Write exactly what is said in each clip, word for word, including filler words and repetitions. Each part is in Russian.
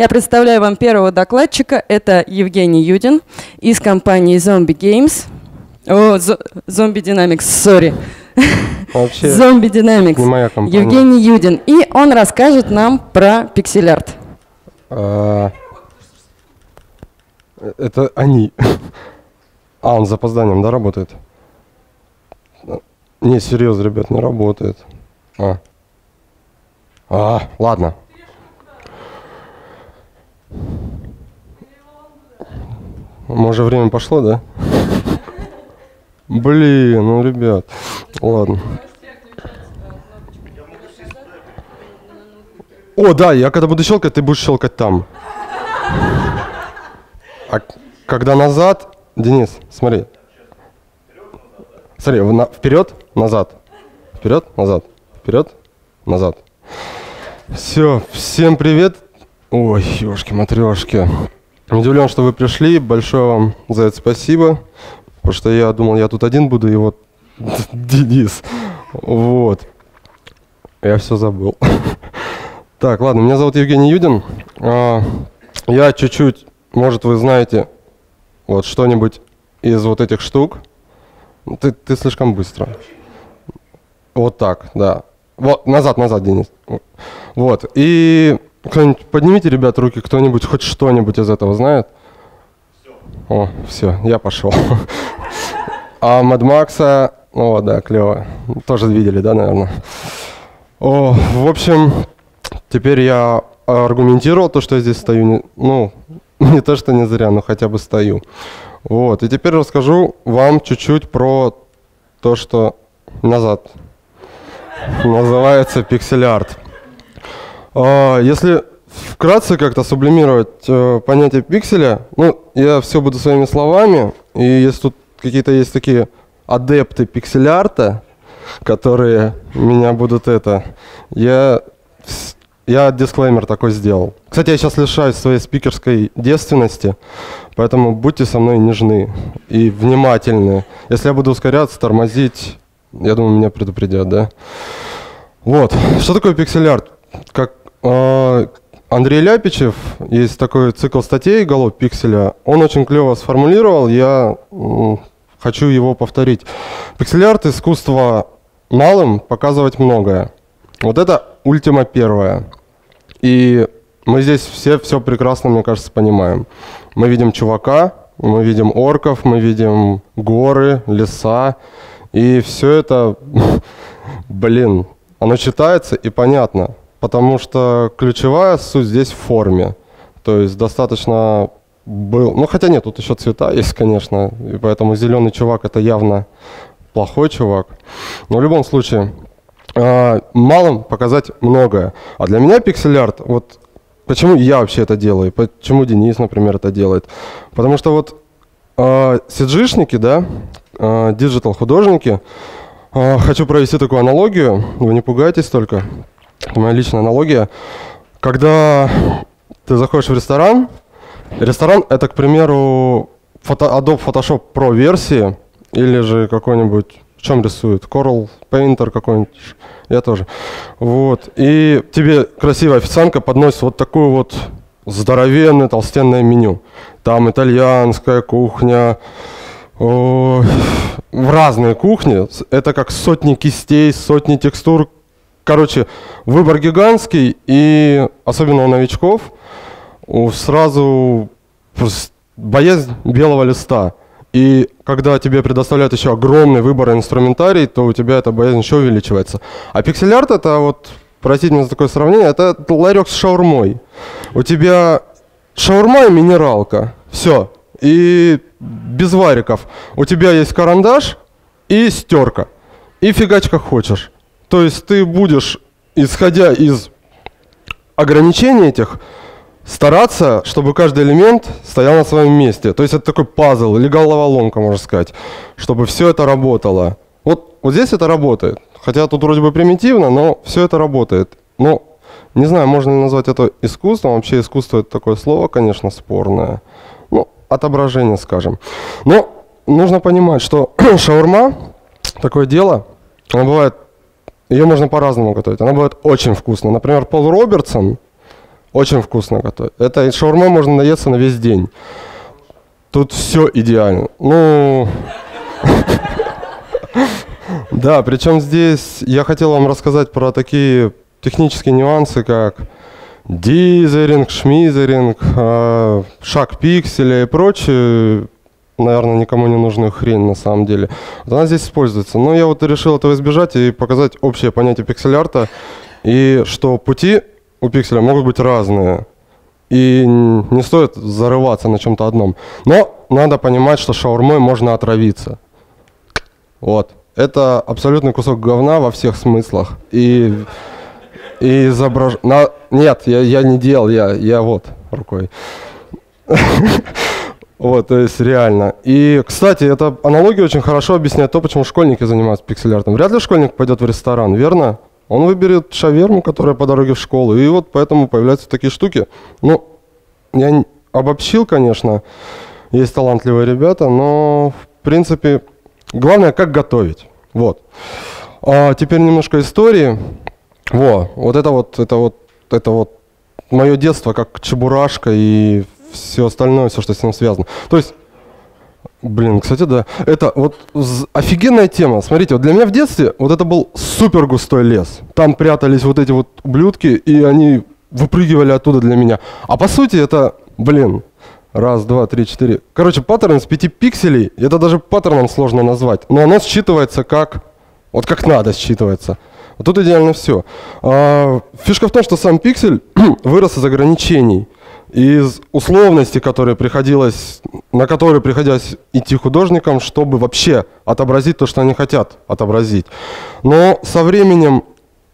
Я представляю вам первого докладчика. Это Евгений Юдин из компании Zombie Games. О, Zombie Dynamics, сори. Zombie Dynamics. Евгений Юдин. И он расскажет нам про пиксель-арт. А, это они. А, он с запозданием, да, работает? Не, серьезно, ребят, не работает. А, а ладно. Может, время пошло, да? Блин, ну, ребят, ладно. О, да, я когда буду щелкать, ты будешь щелкать там. А когда назад, Денис, смотри. Смотри, вперед, назад. Вперед, назад. Вперед, назад. Все, всем привет. Ой, ёшки-матрешки. Удивлен, что вы пришли. Большое вам за это спасибо. Потому что я думал, я тут один буду, и вот Денис. Вот. Я все забыл. Так, ладно, меня зовут Евгений Юдин. Я чуть-чуть, может, вы знаете, вот что-нибудь из вот этих штук. Ты, ты слишком быстро. Вот так, да. Вот, назад, назад, Денис. Вот, и кто-нибудь, поднимите, ребят, руки, кто-нибудь хоть что-нибудь из этого знает? Все. О, все, я пошел. А Мэд Макса, о, да, клево. Тоже видели, да, наверное? О, в общем, теперь я аргументировал то, что я здесь стою. Не, ну, не то, что не зря, но хотя бы стою. Вот, и теперь расскажу вам чуть-чуть про то, что назад называется пиксель-арт. Если вкратце как-то сублимировать понятие пикселя, ну, я все буду своими словами, и если тут какие-то есть такие адепты пиксель-арта, которые меня будут это, я... Я дисклеймер такой сделал. Кстати, я сейчас лишаюсь своей спикерской девственности, поэтому будьте со мной нежны и внимательны. Если я буду ускоряться, тормозить, я думаю, меня предупредят, да? Вот. Что такое пиксель-арт? Как э, Андрей Ляпичев, есть такой цикл статей «Голо Пикселя», он очень клево сформулировал, я э, хочу его повторить. Пиксель-арт — искусство малым показывать многое. Вот это ультима первая. И мы здесь все все прекрасно, мне кажется, понимаем. Мы видим чувака, мы видим орков, мы видим горы, леса. И все это, блин, оно читается и понятно. Потому что ключевая суть здесь в форме. То есть достаточно был... Ну, хотя нет, тут еще цвета есть, конечно. И поэтому зеленый чувак — это явно плохой чувак. Но в любом случае... малым показать многое. А для меня пиксель-арт, вот почему я вообще это делаю, почему Денис, например, это делает. Потому что вот э, си джи-шники, да, э, диджитал-художники, э, хочу провести такую аналогию, вы не пугайтесь только, это моя личная аналогия. Когда ты заходишь в ресторан, ресторан — это, к примеру, фото, Adobe Photoshop Pro версии или же какой-нибудь... В чем рисуют? Coral Painter какой-нибудь. Я тоже. Вот. И тебе красивая официантка подносит вот такую вот здоровенное толстенное меню. Там итальянская кухня, о, разные кухни. Это как сотни кистей, сотни текстур. Короче, выбор гигантский. И особенно у новичков сразу боязнь белого листа. И когда тебе предоставляют еще огромный выбор инструментарий, то у тебя эта боязнь еще увеличивается. А пиксель-арт — это вот, простите меня за такое сравнение, это ларек с шаурмой. У тебя шаурма и минералка, все, и без вариков. У тебя есть карандаш и стерка, и фигач как хочешь. То есть ты будешь, исходя из ограничений этих, стараться, чтобы каждый элемент стоял на своем месте. То есть это такой пазл или головоломка, можно сказать, чтобы все это работало. Вот, вот здесь это работает. Хотя тут вроде бы примитивно, но все это работает. Но не знаю, можно ли назвать это искусством. Вообще искусство — это такое слово, конечно, спорное. Ну, отображение, скажем. Но нужно понимать, что шаурма, такое дело, она бывает, ее можно по-разному готовить. Она бывает очень вкусная. Например, Пол Робертсон Очень вкусно готовят. Это шаурма можно наесться на весь день. Тут все идеально. Ну... Да, причем здесь я хотел вам рассказать про такие технические нюансы, как дизеринг, шмизеринг, э, шаг пикселя и прочее. Наверное, никому не нужная хрень на самом деле. Вот она здесь используется. Но я вот решил этого избежать и показать общее понятие пиксель-арта. И что пути у пикселя могут быть разные. И не стоит зарываться на чем-то одном. Но надо понимать, что шаурмой можно отравиться. Вот. Это абсолютный кусок говна во всех смыслах. И... И изображ... На... Нет, я, я не делал, я, я вот рукой. Вот, то есть реально. И, кстати, эта аналогия очень хорошо объясняет то, почему школьники занимаются пиксель-артом. Вряд ли школьник пойдет в ресторан, верно? Он выберет шаверму, которая по дороге в школу, и вот поэтому появляются такие штуки. Ну, я обобщил, конечно, есть талантливые ребята, но, в принципе, главное, как готовить. Вот. А теперь немножко истории. Во, вот это вот, это вот, это вот мое детство, как чебурашка и все остальное, все, что с ним связано. То есть, блин, кстати, да, это вот офигенная тема. Смотрите, вот для меня в детстве вот это был супер густой лес. Там прятались вот эти вот ублюдки, и они выпрыгивали оттуда для меня. А по сути это, блин, раз, два, три, четыре. Короче, паттерн с пяти пикселей, это даже паттерном сложно назвать, но оно считывается как, вот как надо считывается. Тут идеально все. Фишка в том, что сам пиксель вырос из ограничений, из условностей, которые приходилось, на которые приходилось идти художникам, чтобы вообще отобразить то, что они хотят отобразить. Но со временем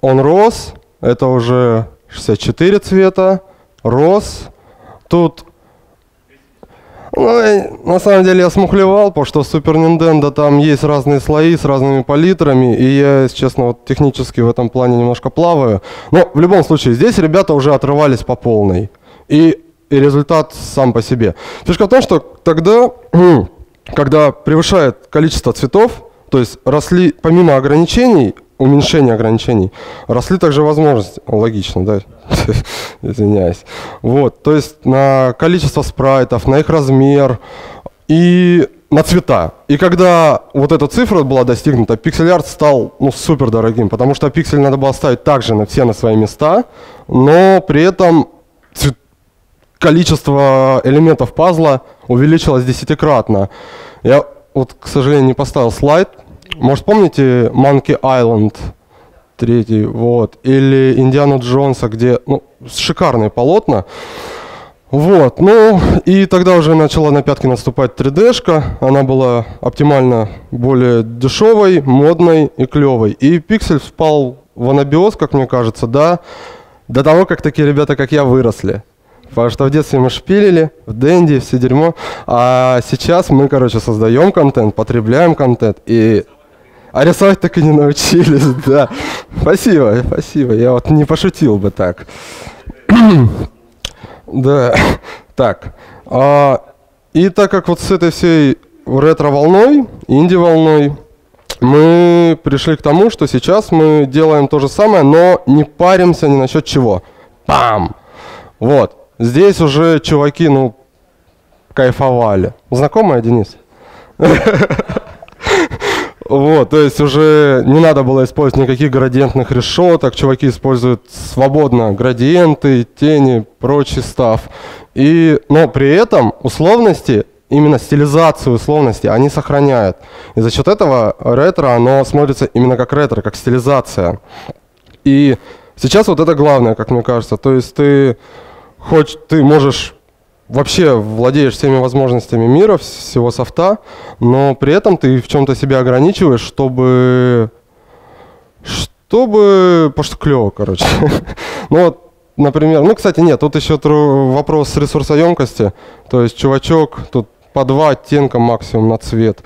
он рос, это уже шестьдесят четыре цвета, рос. Тут, ну, на самом деле я смухлевал, потому что в Super Nintendo там есть разные слои с разными палитрами, и я, если честно, вот технически в этом плане немножко плаваю. Но в любом случае, здесь ребята уже отрывались по полной, и, и результат сам по себе. Фишка в том, что тогда, когда превышает количество цветов, то есть росли, помимо ограничений, уменьшения ограничений, росли также возможности. Логично, да? Извиняюсь. Вот, то есть на количество спрайтов, на их размер и на цвета. И когда вот эта цифра была достигнута, пиксель-арт стал, ну, супер дорогим, потому что пиксель надо было ставить также на все на свои места, но при этом цвет... количество элементов пазла увеличилось десятикратно. Я вот, к сожалению, не поставил слайд. Может, помните Monkey Island три, вот, или Индиану Джонса, где, ну, шикарные полотна. Вот, ну, и тогда уже начала на пятки наступать три дэ-шка. Она была оптимально более дешевой, модной и клевой. И пиксель впал в анабиоз, как мне кажется, да, до того, как такие ребята, как я, выросли. Потому что в детстве мы шпилили, в денди, все дерьмо. А сейчас мы, короче, создаем контент, потребляем контент. И... А рисовать так и не научились, да. Спасибо, спасибо. Я вот не пошутил бы так. Да, так. А, и так как вот с этой всей ретро-волной, инди-волной, мы пришли к тому, что сейчас мы делаем то же самое, но не паримся ни насчет чего. Бам! Вот. Здесь уже чуваки, ну, кайфовали. Знакомая, Денис? Вот, то есть уже не надо было использовать никаких градиентных решеток. Чуваки используют свободно градиенты, тени, прочий став. И, но при этом условности, именно стилизацию условности, они сохраняют. И за счет этого ретро, оно смотрится именно как ретро, как стилизация. И сейчас вот это главное, как мне кажется. То есть ты... Хоть ты можешь, вообще владеешь всеми возможностями мира, всего софта, но при этом ты в чем-то себя ограничиваешь, чтобы... Чтобы... Потому что клево, короче. Ну вот, например... Ну, кстати, нет, тут еще вопрос ресурсоемкости. То есть, чувачок, тут по два оттенка максимум на цвет.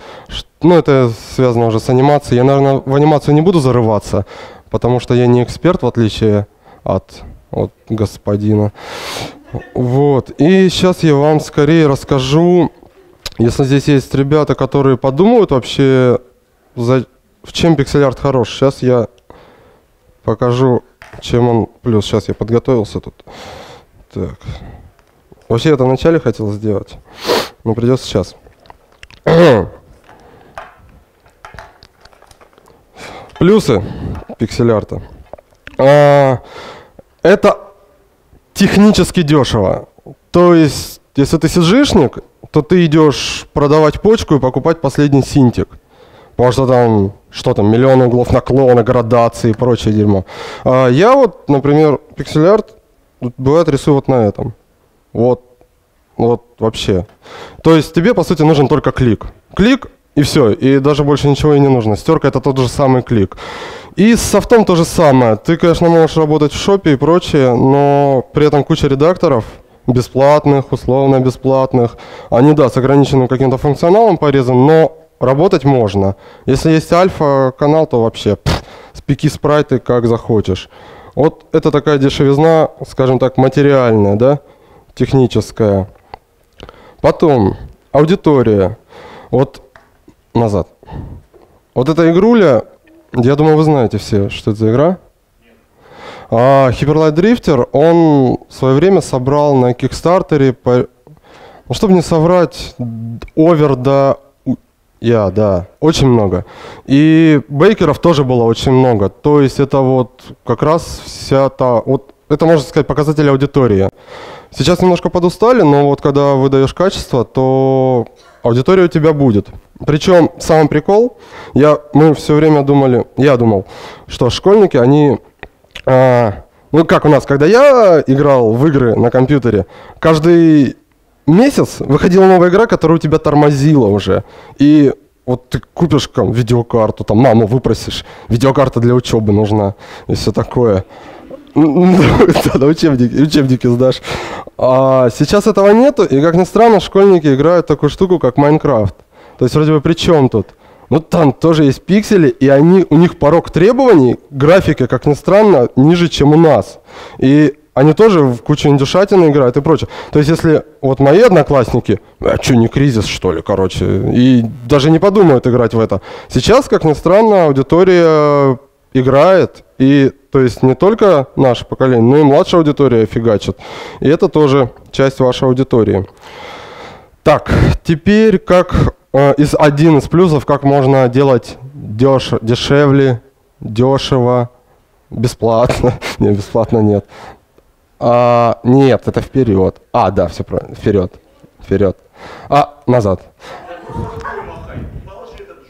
Ну, это связано уже с анимацией. Я, наверное, в анимацию не буду зарываться, потому что я не эксперт, в отличие от... Вот, господина. Вот. И сейчас я вам скорее расскажу, если здесь есть ребята, которые подумают вообще, за... в чем пиксель-арт хорош. Сейчас я покажу, чем он плюс. Сейчас я подготовился тут. Так. Вообще, я это вначале хотел сделать, но придется сейчас. Плюсы пиксель-арта. А, это технически дешево. То есть, если ты сиджишник, то ты идешь продавать почку и покупать последний синтик. Потому что там, что там, миллион углов наклона, градации и прочее дерьмо. А я вот, например, пиксель-арт бывает рисую вот на этом. Вот, вот вообще. То есть тебе, по сути, нужен только клик. Клик и все, и даже больше ничего и не нужно. Стерка — это тот же самый клик. И с софтом то же самое. Ты, конечно, можешь работать в шопе и прочее, но при этом куча редакторов, бесплатных, условно бесплатных. Они, да, с ограниченным каким-то функционалом порезан, но работать можно. Если есть альфа-канал, то вообще пфф, спеки спрайты как захочешь. Вот это такая дешевизна, скажем так, материальная, да? Техническая. Потом аудитория. Вот назад. Вот эта игруля, я думаю, вы знаете все, что это за игра. А Hyperlight Drifter, он в свое время собрал на Кикстартере, по... ну, чтобы не соврать, овер до... Я, yeah, да, очень много. И бейкеров тоже было очень много. То есть это вот как раз вся та... Вот, это, можно сказать, показатель аудитории. Сейчас немножко подустали, но вот когда выдаешь качество, то аудитория у тебя будет. Причем сам прикол, я, мы все время думали, я думал, что школьники, они... А, ну как у нас, когда я играл в игры на компьютере, каждый... месяц выходила новая игра, которая у тебя тормозила уже. И вот ты купишь там, видеокарту, там маму выпросишь, видеокарта для учебы нужна и все такое. Учебники сдашь. А сейчас этого нету, и, как ни странно, школьники играют такую штуку, как Майнкрафт. То есть вроде бы при чем тут? Ну там тоже есть пиксели, и они, у них порог требований, графика, как ни странно, ниже, чем у нас. И они тоже в кучу индюшатины играют и прочее. То есть если вот мои одноклассники, а что, не кризис, что ли, короче, и даже не подумают играть в это. Сейчас, как ни странно, аудитория играет, и то есть не только наше поколение, но и младшая аудитория фигачит. И это тоже часть вашей аудитории. Так, теперь как э, из, один из плюсов, как можно делать деш, дешевле, дешево, бесплатно. Не, бесплатно нет. А, нет, это вперед. А, да, все правильно. Вперед. Вперед. А, назад.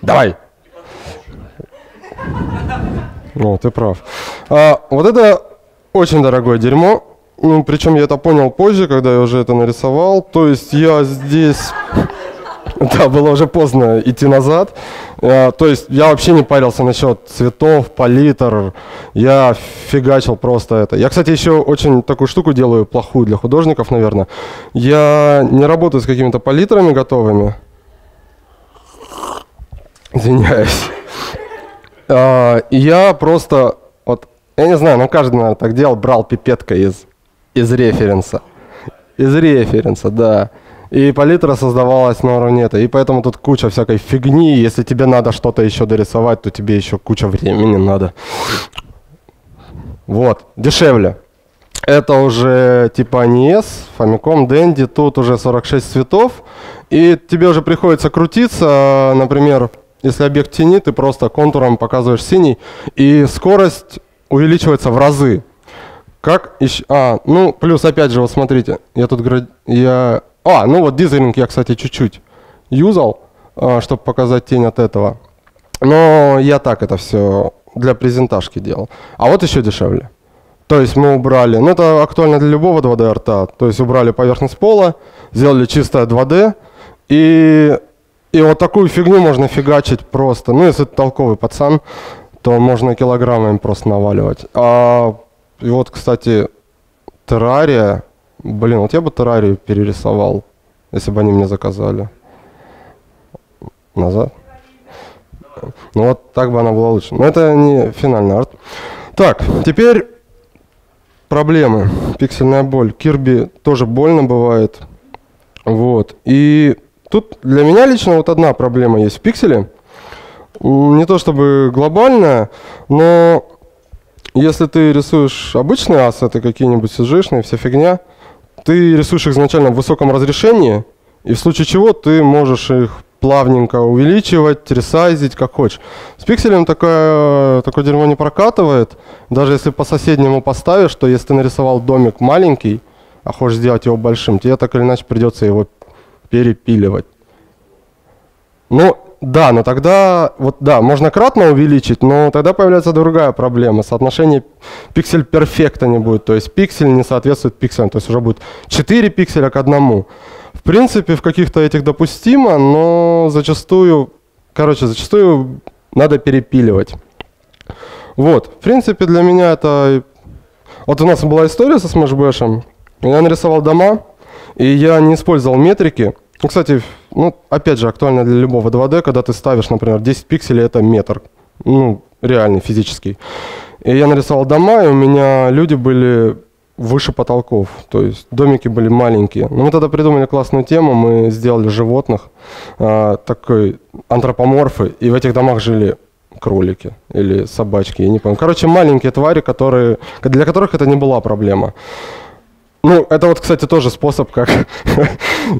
Давай. Ну, ты прав. А, вот это очень дорогое дерьмо. Ну, причем я это понял позже, когда я уже это нарисовал. То есть я здесь... Да, было уже поздно идти назад. А, то есть я вообще не парился насчет цветов, палитр. Я фигачил просто это. Я, кстати, еще очень такую штуку делаю, плохую для художников, наверное. Я не работаю с какими-то палитрами готовыми. Извиняюсь. А, я просто, вот, я не знаю, но каждый, наверное, так делал, брал пипеткой из, из референса. Из референса, да. И палитра создавалась на уровне это. И поэтому тут куча всякой фигни. Если тебе надо что-то еще дорисовать, то тебе еще куча времени надо. Вот. Дешевле. Это уже типа эн и эс, Famicom, Dendy. Тут уже сорок шесть цветов. И тебе уже приходится крутиться. Например, если объект тени, ты просто контуром показываешь синий. И скорость увеличивается в разы. Как еще... А, ну, плюс опять же, вот смотрите. Я тут... Я... А, ну вот дизелинг я, кстати, чуть-чуть юзал, чтобы показать тень от этого. Но я так это все для презентажки делал. А вот еще дешевле. То есть мы убрали, ну это актуально для любого два дэ арта, то есть убрали поверхность пола, сделали чистое два дэ. И, и вот такую фигню можно фигачить просто. Ну если ты толковый пацан, то можно килограммами просто наваливать. А, и вот, кстати, Terraria... Блин, вот я бы Террарию перерисовал, если бы они мне заказали. Назад. Ну вот так бы она была лучше. Но это не финальный арт. Так, теперь проблемы. Пиксельная боль. Кирби тоже больно бывает. Вот. И тут для меня лично вот одна проблема есть в пикселе. Не то чтобы глобальная, но если ты рисуешь обычные ассеты, какие-нибудь сюжетные, вся фигня, ты рисуешь их изначально в высоком разрешении, и в случае чего ты можешь их плавненько увеличивать, ресайзить, как хочешь. С пикселем такое, такое дерьмо не прокатывает. Даже если по соседнему поставишь, то если ты нарисовал домик маленький, а хочешь сделать его большим, тебе так или иначе придется его перепиливать. Ну, да, но тогда, вот да, можно кратно увеличить, но тогда появляется другая проблема. Соотношение пиксель перфекта не будет, то есть пиксель не соответствует пикселям, то есть уже будет четыре пикселя к одному. В принципе, в каких-то этих допустимо, но зачастую, короче, зачастую надо перепиливать. Вот, в принципе, для меня это... Вот у нас была история со Smash-бэшем, я нарисовал дома, и я не использовал метрики. Кстати, ну, опять же, актуально для любого два дэ, когда ты ставишь, например, десять пикселей, это метр, ну, реальный, физический. И я нарисовал дома, и у меня люди были выше потолков, то есть домики были маленькие. Но мы тогда придумали классную тему, мы сделали животных, э, такой антропоморфы, и в этих домах жили кролики или собачки, я не помню. Короче, маленькие твари, которые, для которых это не была проблема. Ну, это вот, кстати, тоже способ, как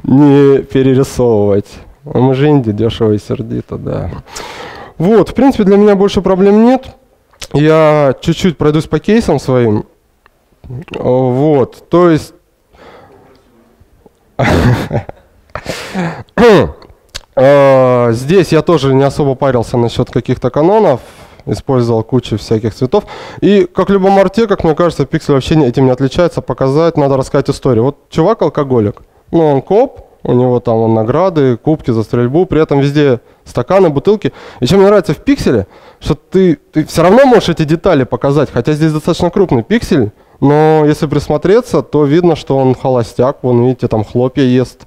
не перерисовывать. Мы же инди, дешево и сердито, да. Вот, в принципе, для меня больше проблем нет. Я чуть-чуть пройдусь по кейсам своим. Вот, то есть... Здесь я тоже не особо парился насчет каких-то канонов. Использовал кучу всяких цветов. И как в любом арте, как мне кажется, пиксель вообще этим не отличается. Показать, надо рассказать историю. Вот чувак алкоголик, ну он коп, у него там он награды, кубки за стрельбу, при этом везде стаканы, бутылки. И чем мне нравится в пикселе, что ты, ты все равно можешь эти детали показать, хотя здесь достаточно крупный пиксель, но если присмотреться, то видно, что он холостяк, вон видите, там хлопья ест,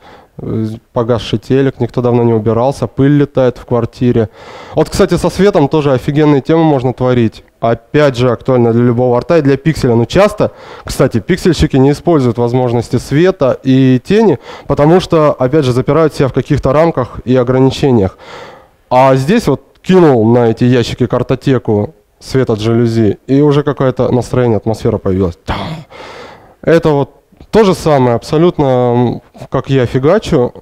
погасший телек, никто давно не убирался, пыль летает в квартире. Вот, кстати, со светом тоже офигенные темы можно творить. Опять же, актуально для любого арта и для пикселя. Но часто, кстати, пиксельщики не используют возможности света и тени, потому что, опять же, запирают себя в каких-то рамках и ограничениях. А здесь вот кинул на эти ящики картотеку свет от жалюзи, и уже какое-то настроение, атмосфера появилась. Это вот то же самое, абсолютно, как я фигачу,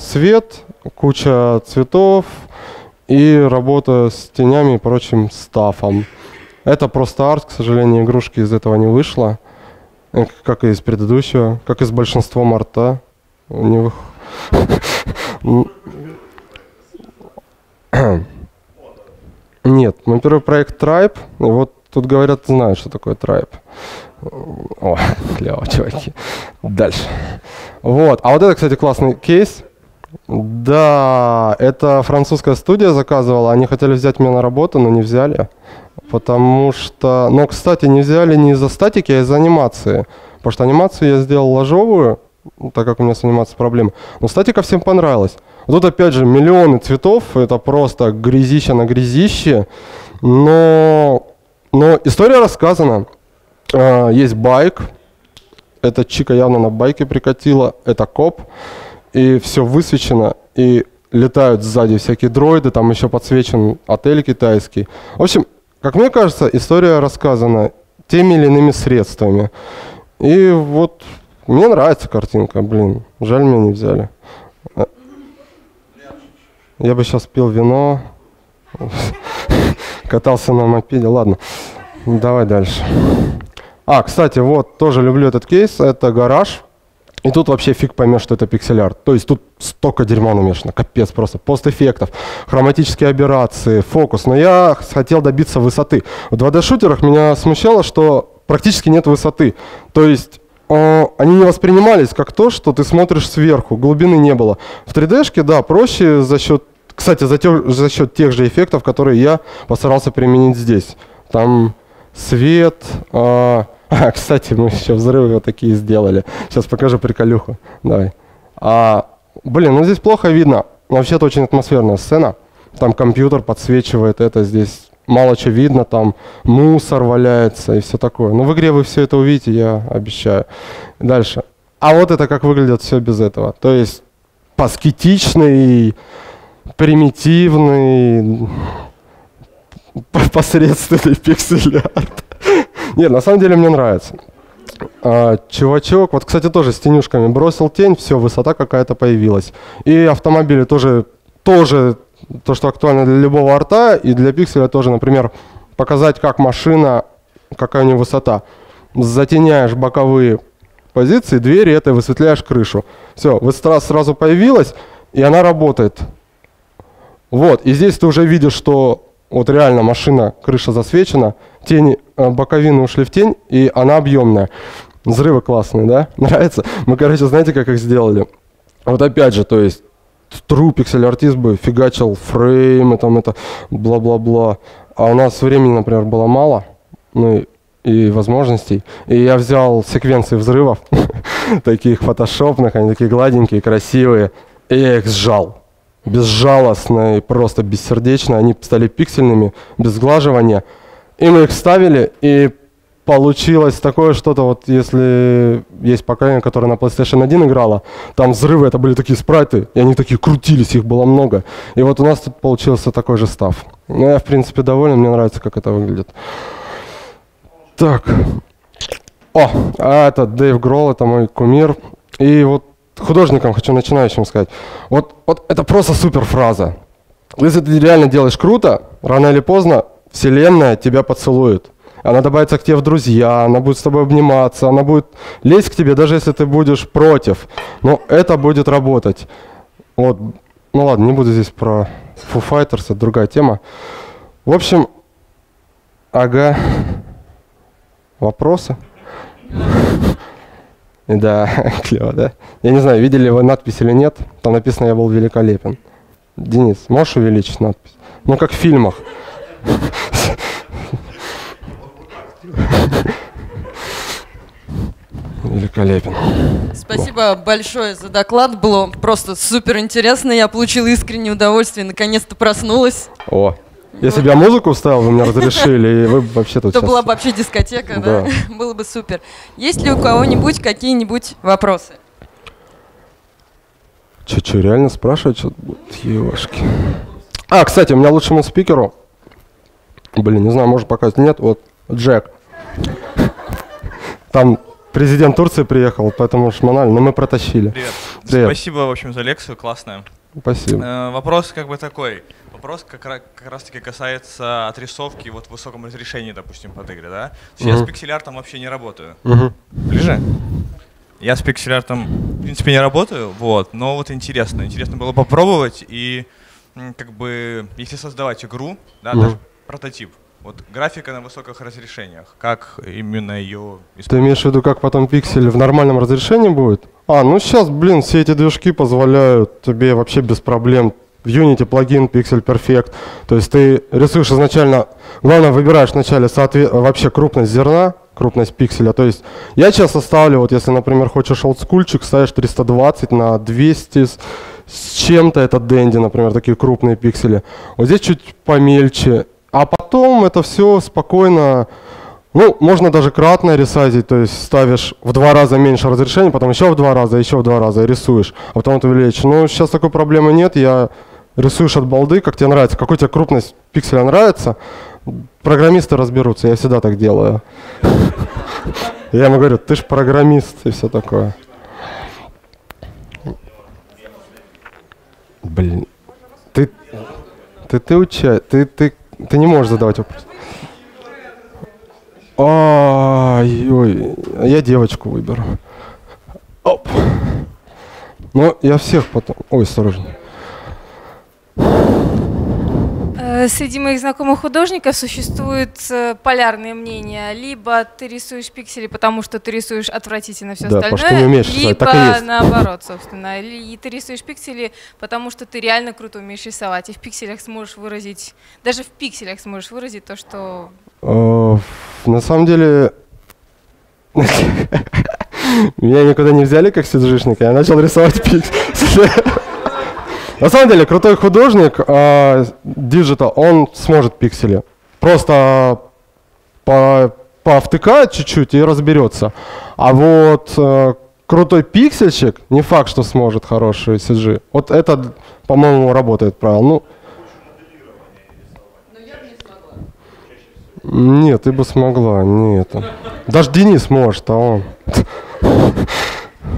свет, куча цветов и работа с тенями и прочим стафом. Это просто арт, к сожалению, игрушки из этого не вышло, как и из предыдущего, как и с большинством арта. Нет, мой первый проект Tribe, вот тут говорят, знают, что такое Tribe. О, клево, чуваки. Дальше. Вот. А вот это, кстати, классный кейс. Да, это французская студия заказывала. Они хотели взять меня на работу, но не взяли. Потому что... Но, кстати, не взяли не из-за статики, а из-за анимации. Потому что анимацию я сделал ложовую, так как у меня с анимацией проблемы. Но статика всем понравилась. Вот тут, опять же, миллионы цветов. Это просто грязище на грязище. Но, но история рассказана. Есть байк, эта чика явно на байке прикатила, это коп, и все высвечено, и летают сзади всякие дроиды, там еще подсвечен отель китайский. В общем, как мне кажется, история рассказана теми или иными средствами. И вот мне нравится картинка, блин, жаль, меня не взяли. Я бы сейчас пил вино, катался на мопеде, ладно, давай дальше. А, кстати, вот, тоже люблю этот кейс, это гараж, и тут вообще фиг поймешь, что это пиксель-арт. То есть тут столько дерьма намешано, капец просто, постэффектов, хроматические аберрации, фокус, но я хотел добиться высоты. В два дэ-шутерах меня смущало, что практически нет высоты, то есть э, они не воспринимались как то, что ты смотришь сверху, глубины не было. В три дэ-шке, да, проще за счет, кстати, за, те, за счет тех же эффектов, которые я постарался применить здесь. Там свет... Э, А, кстати, мы еще взрывы вот такие сделали. Сейчас покажу приколюху. Давай. А, блин, ну здесь плохо видно. Вообще-то очень атмосферная сцена. Там компьютер подсвечивает это, здесь мало чего видно, там мусор валяется и все такое. Но в игре вы все это увидите, я обещаю. Дальше. А вот это как выглядит все без этого. То есть аскетичный, примитивный, посредственный пиксель-арт. Нет, на самом деле мне нравится. А, чувачок, вот, кстати, тоже с тенюшками. Бросил тень, все, высота какая-то появилась. И автомобили тоже, тоже то, что актуально для любого арта, и для пикселя тоже, например, показать, как машина, какая у нее высота. Затеняешь боковые позиции, двери, это высветляешь крышу. Все, высота сразу появилась, и она работает. Вот, и здесь ты уже видишь, что вот реально машина, крыша засвечена, тени, боковины ушли в тень, и она объемная. Взрывы классные, да? Нравится? Мы, короче, знаете, как их сделали? Вот опять же, то есть, true пиксель-артист бы фигачил фреймы, там это, бла-бла-бла. А у нас времени, например, было мало, ну и, и возможностей. И я взял секвенции взрывов, таких фотошопных, они такие гладенькие, красивые, и я их сжал. Безжалостно и просто бессердечно. Они стали пиксельными, без сглаживания. И мы их вставили, и получилось такое что-то, вот если есть поколение, которое на плейстейшн один играло, там взрывы, это были такие спрайты, и они такие крутились, их было много. И вот у нас тут получился такой же став. Но я, в принципе, доволен, мне нравится, как это выглядит. Так. О, а это Дейв Грол, это мой кумир. И вот художникам хочу начинающим сказать. Вот, вот это просто супер фраза. Если ты реально делаешь круто, рано или поздно вселенная тебя поцелует. Она добавится к тебе в друзья, она будет с тобой обниматься, она будет лезть к тебе, даже если ты будешь против. Но это будет работать. Вот. Ну ладно, не буду здесь про Foo Fighters, это другая тема. В общем, ага. Вопросы? Да, клево, да? Я не знаю, видели вы надпись или нет. Там написано «Я был великолепен». Денис, можешь увеличить надпись? Ну, как в фильмах. Великолепен. Спасибо О. большое за доклад. Было просто супер интересно. Я получила искреннее удовольствие. Наконец-то проснулась. О, если бы я музыку вставил, вы меня разрешили, и вы вообще тут. То была бы вообще дискотека, да? Было бы супер. Есть ли у кого-нибудь какие-нибудь вопросы? Че-че, реально спрашивать? Девушки. А, кстати, у меня лучшему спикеру. Блин, не знаю, может показать, нет, вот Джек. Там президент Турции приехал, поэтому шмонали, но мы протащили. Привет. Привет. Спасибо, в общем, за лекцию, классная. Спасибо. Э, вопрос как бы такой. Вопрос как, как раз-таки касается отрисовки вот в высоком разрешении, допустим, под игры, да? Uh-huh. Я с пиксель-артом вообще не работаю. Uh-huh. Ближе? Я с пиксель-артом, в принципе, не работаю, вот, но вот интересно. Интересно было попробовать и, как бы, если создавать игру, да, uh-huh. даже прототип. Вот графика на высоких разрешениях, как именно ее использовать? Ты имеешь в виду, как потом пиксель в нормальном разрешении будет? А, ну сейчас, блин, все эти движки позволяют тебе вообще без проблем. В Unity плагин Pixel Perfect. То есть ты рисуешь изначально, главное, выбираешь вначале вообще крупность зерна, крупность пикселя. То есть я часто ставлю, вот если, например, хочешь олдскульчик, ставишь триста двадцать на двести с, с чем-то, это Dendy, например, такие крупные пиксели. Вот здесь чуть помельче. А потом это все спокойно, ну, можно даже кратно ресайзить, то есть ставишь в два раза меньше разрешения, потом еще в два раза, еще в два раза и рисуешь, а потом это увеличишь. Ну, сейчас такой проблемы нет, я рисуешь от балды, как тебе нравится, какой тебе крупность пикселя нравится, программисты разберутся, я всегда так делаю. Я ему говорю, ты ж программист и все такое. Блин, ты, ты, ты уча, ты, ты. Ты не можешь задавать вопрос. Ой, я девочку выберу. Оп. Ну, я всех потом. Ой, осторожно. Среди моих знакомых художников существуют полярные мнения. Либо ты рисуешь пиксели, потому что ты рисуешь отвратительно все да, остальное, умеешь, либо наоборот, собственно. И ты рисуешь пиксели, потому что ты реально круто умеешь рисовать. И в пикселях сможешь выразить, даже в пикселях сможешь выразить то, что… На самом деле… Меня никуда не взяли как сиджишника, я начал рисовать пиксели. На самом деле, крутой художник диджита, он сможет пиксели. Просто по, повтыкает чуть-чуть и разберется. А вот э, крутой пиксельщик, не факт, что сможет хороший си джи. Вот это, по-моему, работает правильно. Ну, Нет, ты бы смогла, не это. Даже Денис может, а он.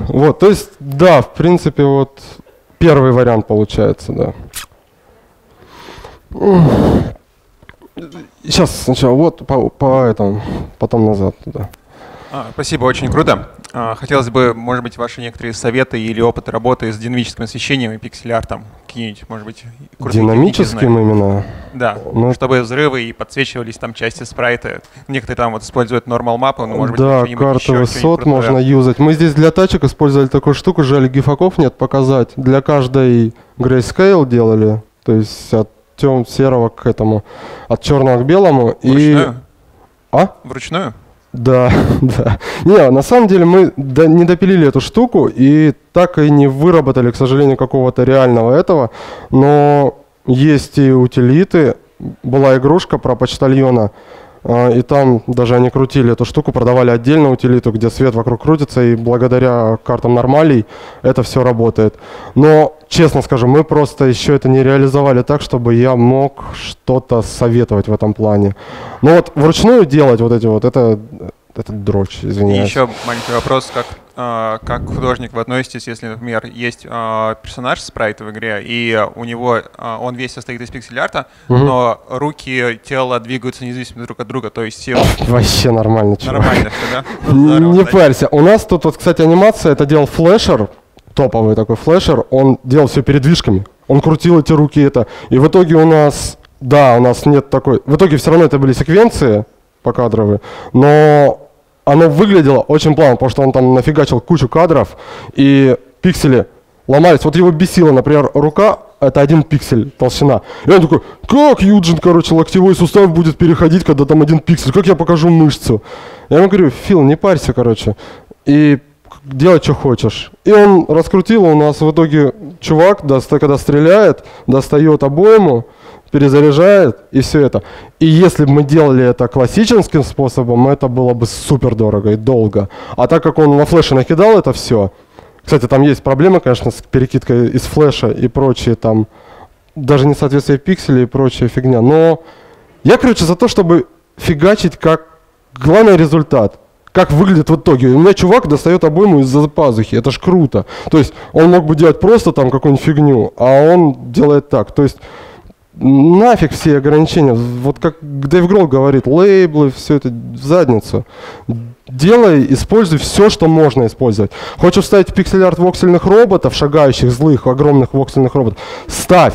Вот, то есть, да, в принципе, вот первый вариант получается, да. Сейчас сначала вот по, по этому, потом назад туда. А, спасибо, очень круто. А, хотелось бы, может быть, ваши некоторые советы или опыт работы с динамическим освещением и пиксель-артом какие-нибудь, может быть, динамическим именно? Да, но... чтобы взрывы и подсвечивались там части спрайта. Некоторые там вот используют нормал мапу, но, может да, быть, карты еще, высот можно юзать. Мы здесь для тачек использовали такую штуку, жаль, гифаков нет показать. Для каждой грейскейл делали, то есть от тем серого к этому, от черного к белому. Вручную? И... А? Вручную? Да, да. Не, на самом деле мы до, не допилили эту штуку и так и не выработали, к сожалению, какого-то реального этого. Но есть и утилиты. Была игрушка про почтальона, э, и там даже они крутили эту штуку, продавали отдельно утилиту, где свет вокруг крутится, и благодаря картам нормалей это все работает. Но, честно скажу, мы просто еще это не реализовали так, чтобы я мог что-то советовать в этом плане. Но вот вручную делать вот эти вот, это, это дрочь, извиняюсь. И еще маленький вопрос, как, э, как художник вы относитесь, если, например, есть э, персонаж спрайт в игре, и у него, э, он весь состоит из пиксель-арта, угу. но руки, тело двигаются независимо друг от друга, то есть сил... Вообще нормально, чувак. Нормально, да? Не парься. У нас тут, вот, кстати, анимация, это делал флешер, топовый такой флешер, он делал все передвижками, он крутил эти руки, это, и в итоге у нас, да, у нас нет такой, в итоге все равно это были секвенции покадровые, но оно выглядело очень плавно, потому что он там нафигачил кучу кадров, и пиксели ломались, вот его бесила, например, рука, это один пиксель толщина, и он такой, как Юджин, короче, локтевой сустав будет переходить, когда там один пиксель, как я покажу мышцу? Я ему говорю, Фил, не парься, короче, и делать, что хочешь. И он раскрутил, у нас в итоге чувак, когда стреляет, достает обойму, перезаряжает и все это. И если бы мы делали это классическим способом, это было бы супер дорого и долго. А так как он на флеше накидал это все, кстати, там есть проблема, конечно, с перекидкой из флеша и прочие там, даже несоответствие пикселей и прочая фигня. Но я, короче, за то, чтобы фигачить как главный результат. Как выглядит в итоге. У меня чувак достает обойму из-за пазухи. Это ж круто. То есть он мог бы делать просто там какую-нибудь фигню, а он делает так. То есть нафиг все ограничения. Вот как Дейв Грол говорит, лейблы, все это в задницу. Делай, используй все, что можно использовать. Хочешь вставить пиксель-арт воксельных роботов, шагающих, злых, огромных воксельных роботов? Ставь!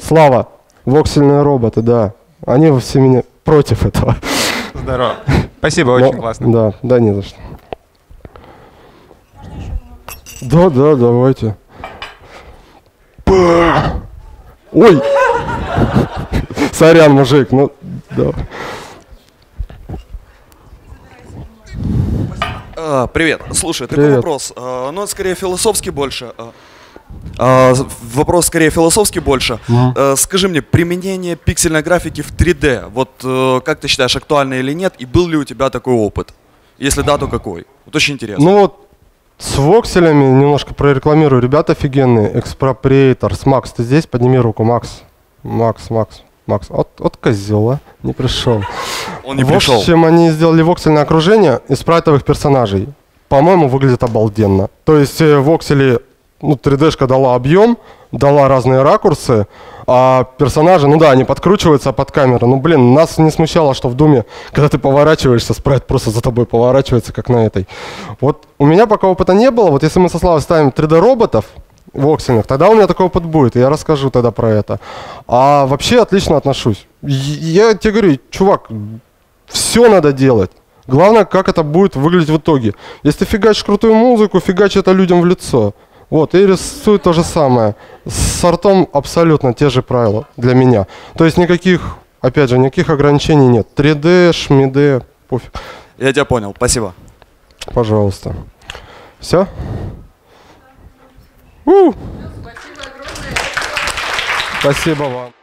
Слава! Воксельные роботы, да. Они все меня против этого. Здорово. Спасибо, очень да, классно. Да, да, не за что. Да, да, давайте. Ой! Сорян, мужик, ну да. А, привет. Слушай, привет. Такой вопрос. А, ну, это скорее философский больше. А, вопрос скорее философский больше. Mm-hmm. а, скажи мне, применение пиксельной графики в три дэ, вот э, как ты считаешь, актуально или нет? И был ли у тебя такой опыт? Если да, то какой? Вот очень интересно. Ну вот с вокселями немножко прорекламирую. Ребята офигенные. Экспроприейтор. Макс, ты здесь? Подними руку. Макс. Макс, Макс, Макс. От, от козела не пришел. Он не пришел. В общем, они сделали воксельное окружение из спрайтовых персонажей. По-моему, выглядит обалденно. То есть воксели... Ну, три дэ-шка дала объем, дала разные ракурсы, а персонажи, ну да, они подкручиваются под камеру. Ну, блин, нас не смущало, что в Думе, когда ты поворачиваешься, спрайт просто за тобой поворачивается, как на этой. Вот у меня пока опыта не было. Вот если мы со Славой ставим три дэ-роботов воксельных, тогда у меня такой опыт будет, и я расскажу тогда про это. А вообще отлично отношусь. Я тебе говорю, чувак, все надо делать. Главное, как это будет выглядеть в итоге. Если ты фигачишь крутую музыку, фигачь это людям в лицо. Вот, и рисует то же самое. С артом абсолютно те же правила для меня. То есть никаких, опять же, никаких ограничений нет. три дэ, шмиде, пофиг. Я тебя понял, спасибо. Пожалуйста. Все? У! Спасибо огромное. Спасибо вам.